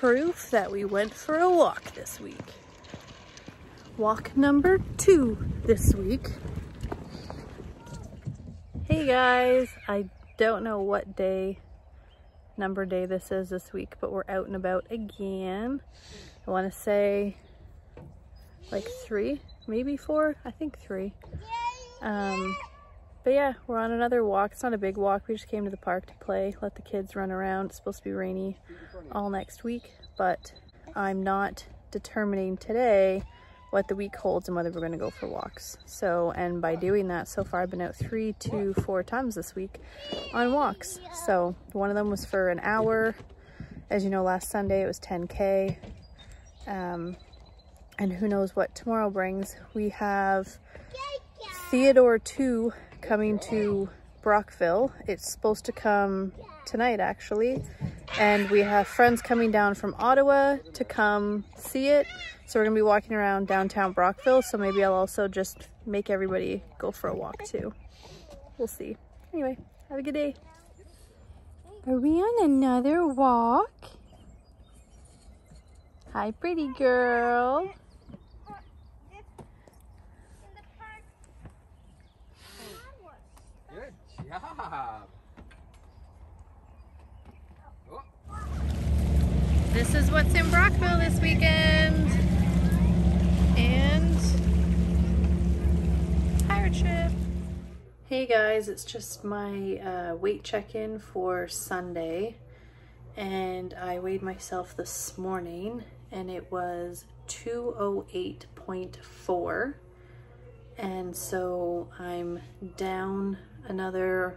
proof that we went for a walk this week. Walk number 2 this week. Hey guys, I don't know what number day this is this week, but we're out and about again. I want to say like 3, maybe 4, I think 3. But yeah, we're on another walk. It's not a big walk. We just came to the park to play, let the kids run around. It's supposed to be rainy all next week, but I'm not determining today what the week holds and whether we're going to go for walks. So, and by doing that, so far I've been out 3 to 4 times this week on walks. So one of them was for an hour. As you know, last Sunday it was 10K. And who knows what tomorrow brings. We have Theodore 2 coming to Brockville. It's supposed to come tonight actually, and we have friends coming down from Ottawa to come see it, so we're gonna be walking around downtown Brockville. So maybe I'll also just make everybody go for a walk too. We'll see. Anyway, have a good day. Are we on another walk? Hi, pretty girl. Yeah. Oh. This is what's in Brockville this weekend. And pirate ship. Hey guys, it's just my weight check-in for Sunday. And I weighed myself this morning and it was 208.4. And so I'm down another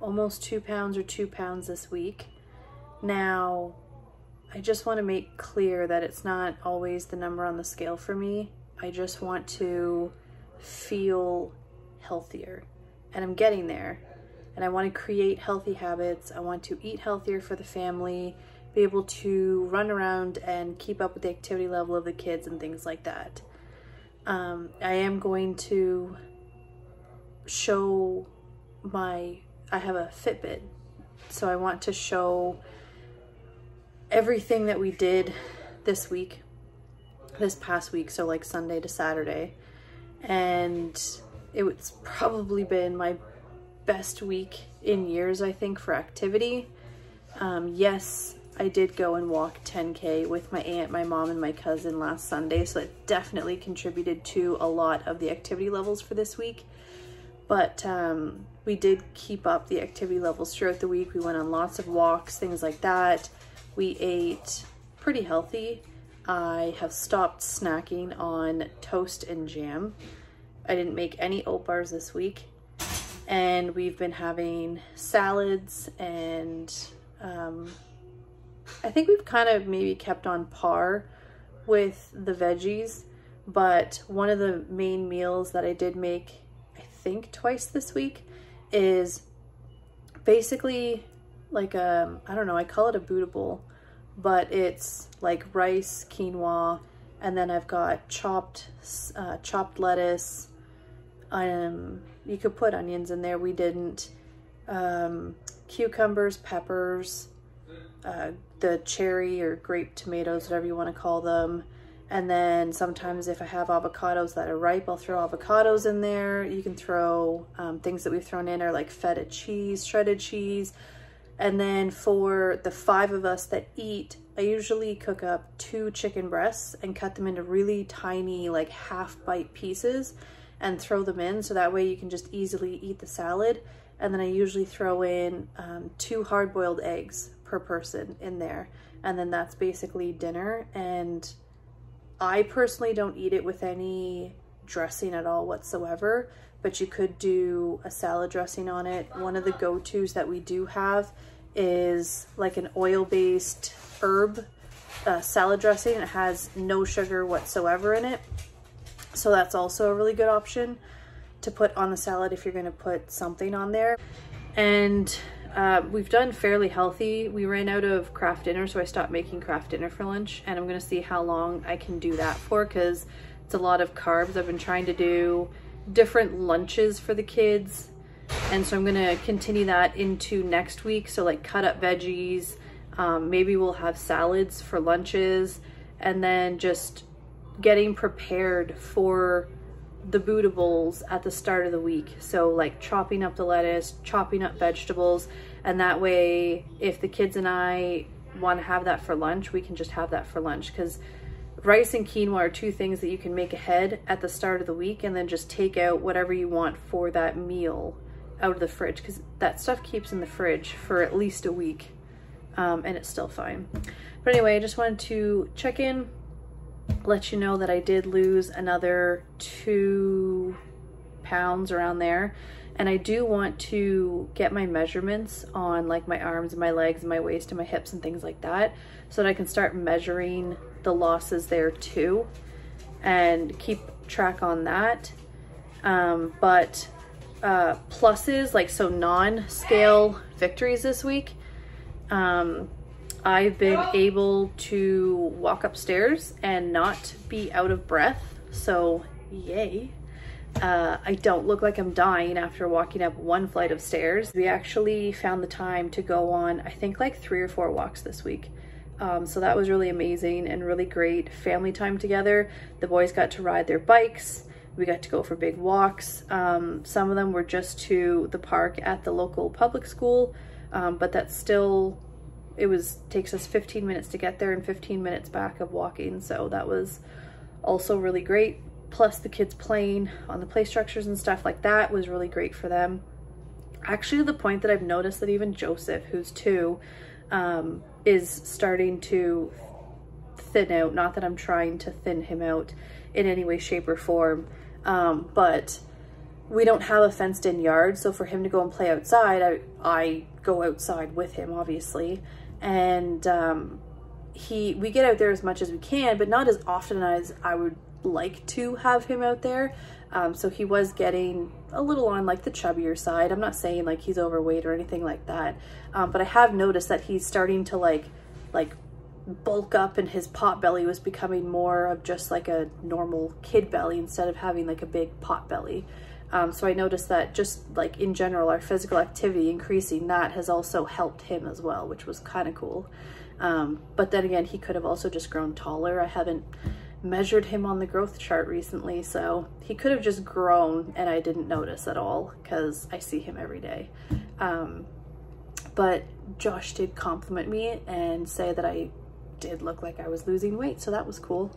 almost 2 pounds or 2 pounds this week. Now, I just want to make clear that it's not always the number on the scale for me. I just want to feel healthier, and I'm getting there. And I want to create healthy habits. I want to eat healthier for the family, be able to run around and keep up with the activity level of the kids and things like that. I am going to show I have a Fitbit, so I want to show everything that we did this week, this past week, so like Sunday to Saturday. And it's probably been my best week in years, I think, for activity. Yes, I did go and walk 10K with my aunt, my mom, and my cousin last Sunday, so it definitely contributed to a lot of the activity levels for this week. But we did keep up the activity levels throughout the week. We went on lots of walks, things like that. We ate pretty healthy. I have stopped snacking on toast and jam. I didn't make any oat bars this week. And we've been having salads, and I think we've kind of maybe kept on par with the veggies. But one of the main meals that I did make think twice this week is basically like a, I don't know, I call it a Buddha bowl, but it's like rice, quinoa, and then I've got chopped lettuce. You could put onions in there, we didn't. Cucumbers, peppers, the cherry or grape tomatoes, whatever you want to call them. And then sometimes if I have avocados that are ripe, I'll throw avocados in there. You can throw things that we've thrown in are like feta cheese, shredded cheese. And then for the 5 of us that eat, I usually cook up 2 chicken breasts and cut them into really tiny, like half bite pieces, and throw them in. So that way you can just easily eat the salad. And then I usually throw in 2 hard-boiled eggs per person in there. And then that's basically dinner. And I personally don't eat it with any dressing at all whatsoever, but you could do a salad dressing on it. One of the go-tos that we do have is like an oil-based herb salad dressing. It has no sugar whatsoever in it. So that's also a really good option to put on the salad if you're gonna put something on there. And we've done fairly healthy. We ran out of Kraft dinner, so I stopped making Kraft dinner for lunch, and I'm gonna see how long I can do that for, because it's a lot of carbs. I've been trying to do different lunches for the kids, and so I'm gonna continue that into next week. So like cut up veggies, Maybe we'll have salads for lunches, and then just getting prepared for the Buddha bowls at the start of the week. So like chopping up the lettuce, chopping up vegetables, and that way if the kids and I want to have that for lunch, we can just have that for lunch, because rice and quinoa are two things that you can make ahead at the start of the week and then just take out whatever you want for that meal out of the fridge, because that stuff keeps in the fridge for at least a week, and it's still fine. But anyway, I just wanted to check in, let you know that I did lose another 2 pounds around there, and I do want to get my measurements on like my arms and my legs and my waist and my hips and things like that, so that I can start measuring the losses there too and keep track on that. But pluses, like, so non-scale victories this week, I've been able to walk upstairs and not be out of breath, so yay. I don't look like I'm dying after walking up one flight of stairs. We actually found the time to go on, I think, like 3 or 4 walks this week. So that was really amazing and really great family time together. The boys got to ride their bikes. We got to go for big walks. Some of them were just to the park at the local public school, but that's still, takes us 15 minutes to get there and 15 minutes back of walking. So that was also really great. Plus the kids playing on the play structures and stuff like that was really great for them. Actually, to the point that I've noticed that even Joseph, who's 2, is starting to thin out. Not that I'm trying to thin him out in any way, shape, or form, but we don't have a fenced in yard, so for him to go and play outside, I go outside with him, obviously, and we get out there as much as we can, but not as often as I would like to have him out there. So he was getting a little on like the chubbier side. I'm not saying like he's overweight or anything like that, but I have noticed that he's starting to like bulk up, and his pot belly was becoming more of just like a normal kid belly instead of having like a big pot belly. So I noticed that just like in general, our physical activity increasing, that has also helped him as well, which was kind of cool. But then again, he could have also just grown taller. I haven't measured him on the growth chart recently, so he could have just grown and I didn't notice at all because I see him every day. But Josh did compliment me and say that I did look like I was losing weight, so that was cool.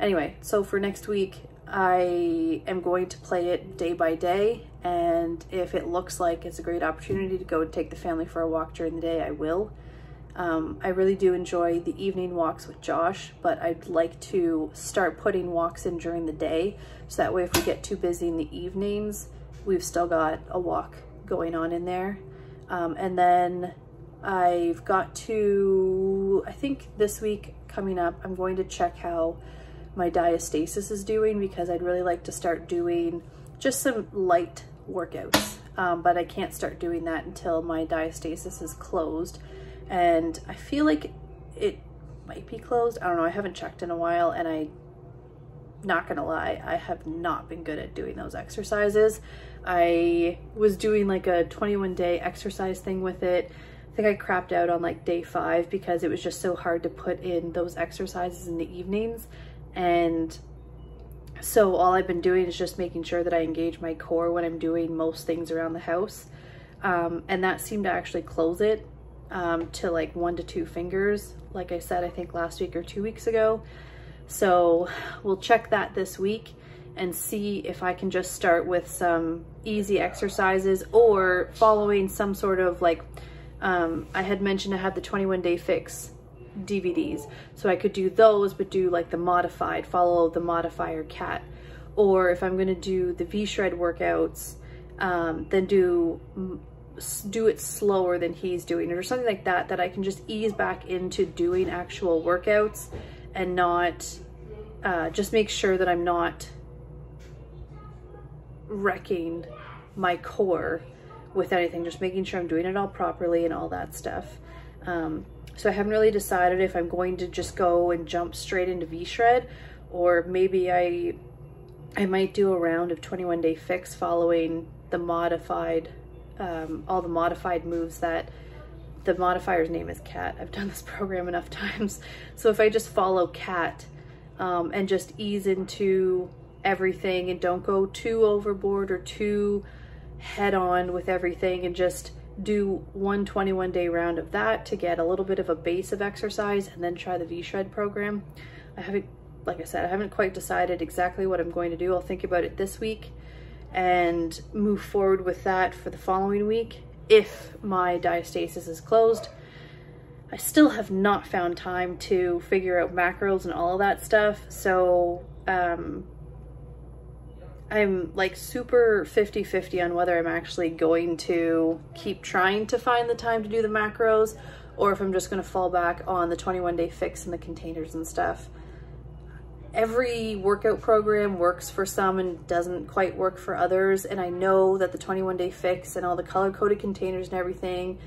Anyway, so for next week, I am going to play it day by day, and if it looks like it's a great opportunity to go and take the family for a walk during the day, I will. I really do enjoy the evening walks with Josh, but I'd like to start putting walks in during the day, so that way if we get too busy in the evenings, we've still got a walk going on in there. And then I've got to, I think this week coming up, I'm going to check how my diastasis is doing, because I'd really like to start doing just some light workouts, but I can't start doing that until my diastasis is closed. And I feel like it might be closed. I don't know, I haven't checked in a while, and I'm not gonna lie, I have not been good at doing those exercises. I was doing like a 21 day exercise thing with it. I think I crapped out on like day 5 because it was just so hard to put in those exercises in the evenings. And so all I've been doing is just making sure that I engage my core when I'm doing most things around the house. And that seemed to actually close it to like 1 to 2 fingers, like I said, I think last week or 2 weeks ago. So we'll check that this week and see if I can just start with some easy exercises or following some sort of like, I had mentioned I had the 21 day fix DVDs, so I could do those, but do like the modified, follow the modifier cat, or if I'm gonna do the V-Shred workouts, then do it slower than he's doing it, or something like that, that I can just ease back into doing actual workouts and not just make sure that I'm not wrecking my core with anything, just making sure I'm doing it all properly and all that stuff. So I haven't really decided if I'm going to just go and jump straight into V-Shred, or maybe I might do a round of 21 day fix following the modified all the modified moves that the modifier's name is Cat. I've done this program enough times. So if I just follow Cat and just ease into everything and don't go too overboard or too head on with everything, and just do one 21 day round of that to get a little bit of a base of exercise, and then try the V-Shred program. I haven't, like I said, I haven't quite decided exactly what I'm going to do. I'll think about it this week and move forward with that for the following week if my diastasis is closed. I still have not found time to figure out macros and all of that stuff, so I'm like super 50-50 on whether I'm actually going to keep trying to find the time to do the macros, or if I'm just going to fall back on the 21 day fix and the containers and stuff. Every workout program works for some and doesn't quite work for others, and I know that the 21 day fix and all the color-coded containers and everything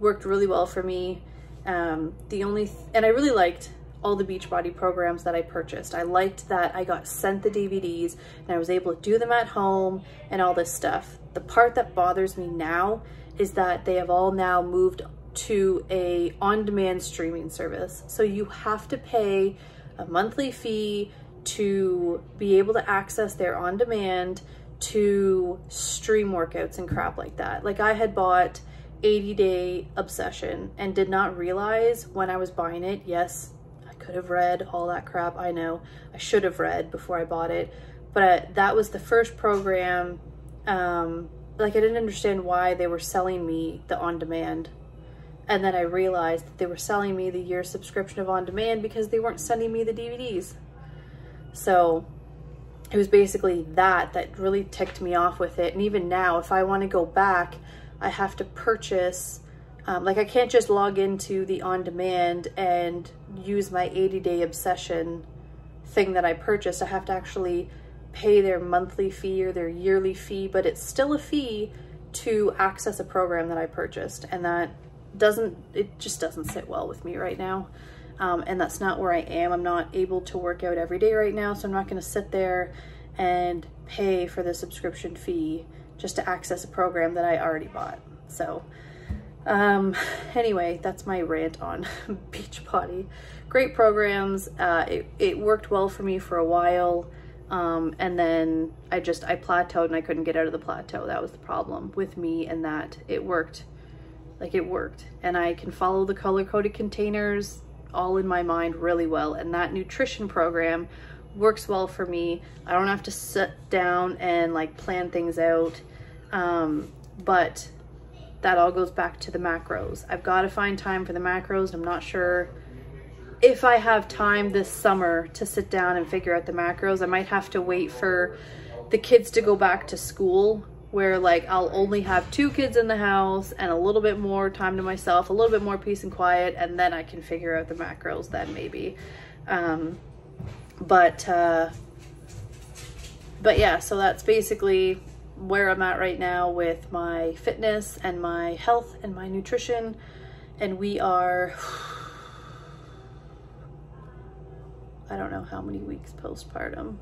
worked really well for me. And I really liked all the Beachbody programs that I purchased. I liked that I got sent the DVDs and I was able to do them at home and all this stuff. The part that bothers me now is that they have all now moved to a on-demand streaming service. So you have to pay a monthly fee to be able to access their on-demand to stream workouts and crap like that. Like, I had bought 80 day obsession and did not realize when I was buying it, yes, could have read all that crap. I know I should have read before I bought it, but that was the first program. Like, I didn't understand why they were selling me the on-demand, and then I realized that they were selling me the year subscription of on-demand because they weren't sending me the DVDs. So it was basically that really ticked me off with it. And even now, if I want to go back, I have to purchase. Like, I can't just log into the on-demand and use my 80 day obsession thing that I purchased. I have to actually pay their monthly fee or their yearly fee, but it's still a fee to access a program that I purchased. And that doesn't, it just doesn't sit well with me right now. And that's not where I am. I'm not able to work out every day right now, so I'm not gonna sit there and pay for the subscription fee just to access a program that I already bought. So. Anyway, that's my rant on Beachbody. Great programs. It worked well for me for a while. And then I plateaued, and I couldn't get out of the plateau. That was the problem with me, and that it worked. Like, it worked, and I can follow the color-coded containers all in my mind really well. And that nutrition program works well for me. I don't have to sit down and like plan things out. But that all goes back to the macros. I've got to find time for the macros. I'm not sure if I have time this summer to sit down and figure out the macros. I might have to wait for the kids to go back to school, where like I'll only have 2 kids in the house and a little bit more time to myself, a little bit more peace and quiet, and then I can figure out the macros then, maybe. But yeah, so that's basically where I'm at right now with my fitness and my health and my nutrition. And we are, I don't know how many weeks postpartum.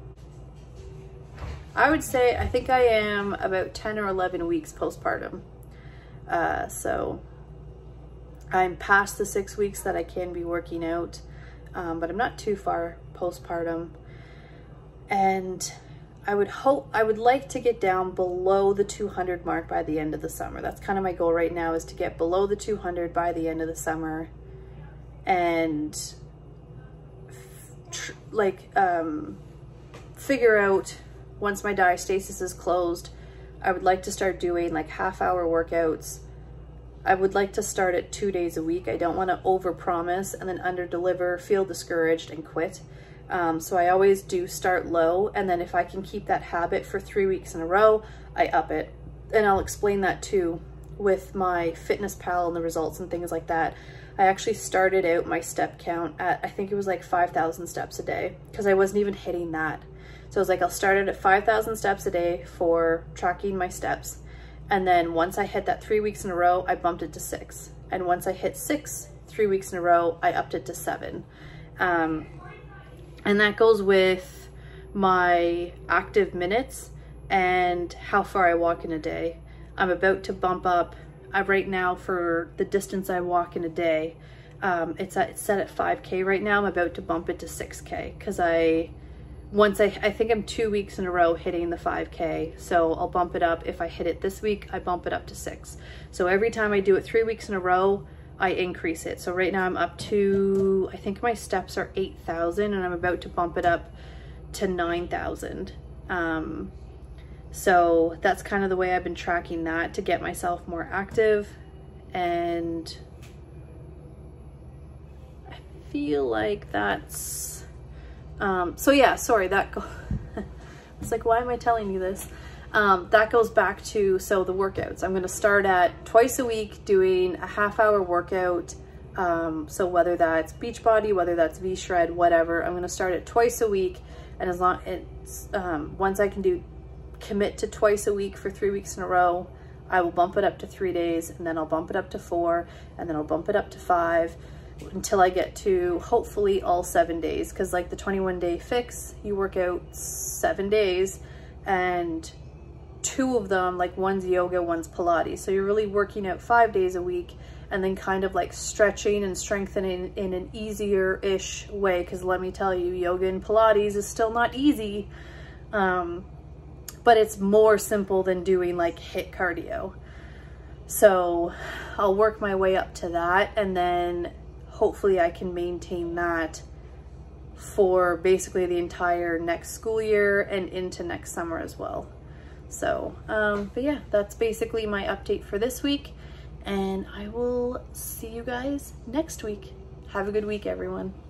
I would say, I think I am about 10 or 11 weeks postpartum. So I'm past the 6 weeks that I can be working out, but I'm not too far postpartum. And I would like to get down below the 200 mark by the end of the summer. That's kind of my goal right now, is to get below the 200 by the end of the summer, and figure out, once my diastasis is closed, I would like to start doing like half-hour workouts. I would like to start at 2 days a week. I don't want to overpromise and then underdeliver, feel discouraged, and quit. So I always do start low, and then if I can keep that habit for 3 weeks in a row, I up it. And I'll explain that too with my Fitness Pal and the results and things like that. I actually started out my step count at, I think it was like 5,000 steps a day, because I wasn't even hitting that. So I was like, I'll start it at 5,000 steps a day for tracking my steps. And then once I hit that 3 weeks in a row, I bumped it to 6. And once I hit 6, 3 weeks in a row, I upped it to 7. And that goes with my active minutes and how far I walk in a day. I'm about to bump up right now for the distance I walk in a day. It's set at 5K right now. I'm about to bump it to 6K because I think I'm 2 weeks in a row hitting the 5K. So I'll bump it up. If I hit it this week, I bump it up to 6. So every time I do it 3 weeks in a row, I increase it. So right now I'm up to, I think my steps are 8,000 and I'm about to bump it up to 9,000. So that's kind of the way I've been tracking that to get myself more active. And I feel like that's, so yeah, sorry, that goes, it's like, why am I telling you this? That goes back to, so the workouts, I'm going to start at twice a week doing a half-hour workout. So whether that's Beachbody, whether that's V-Shred, whatever, I'm going to start at twice a week. And as long as, once I can commit to twice a week for 3 weeks in a row, I will bump it up to 3 days, and then I'll bump it up to 4, and then I'll bump it up to 5 until I get to hopefully all 7 days. Cause like the 21 day fix, you work out 7 days and 2 of them, like one's yoga, one's Pilates. So you're really working out 5 days a week and then kind of like stretching and strengthening in an easier-ish way. Cause let me tell you, yoga and Pilates is still not easy. But it's more simple than doing like HIIT cardio. So I'll work my way up to that, and then hopefully I can maintain that for basically the entire next school year and into next summer as well. So, but yeah, that's basically my update for this week, and I will see you guys next week. Have a good week, everyone.